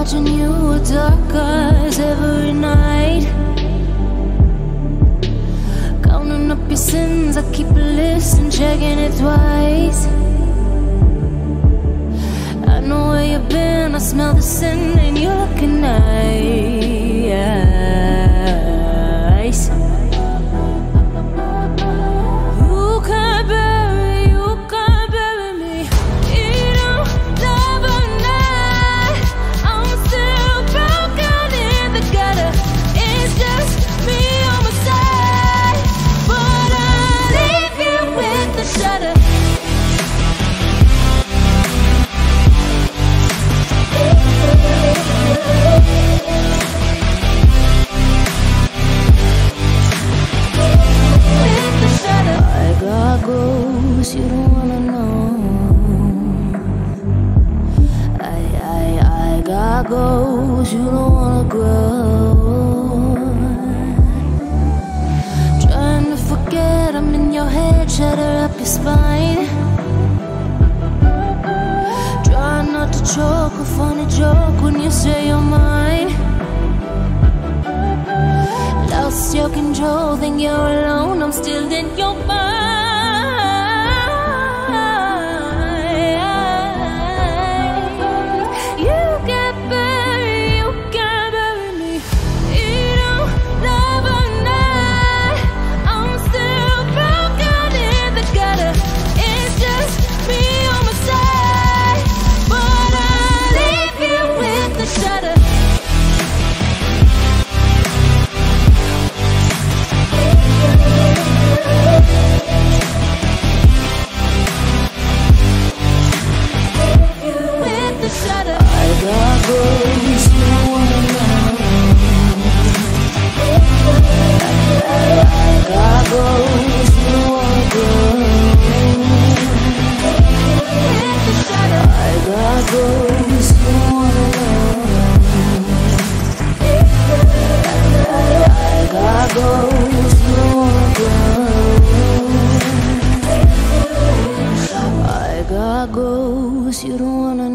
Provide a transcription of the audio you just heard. watching you with dark eyes every night, counting up your sins. I keep a list and checking it twice. I know where you've been, I smell the sin and you're looking nice. You don't wanna know. I got goals. You don't wanna grow. Trying to forget I'm in your head. Shudder up your spine. Try not to choke a funny joke when you say you're mine. Lost your control, think you're alone. I'm still in your mind. I got goals, you don't wanna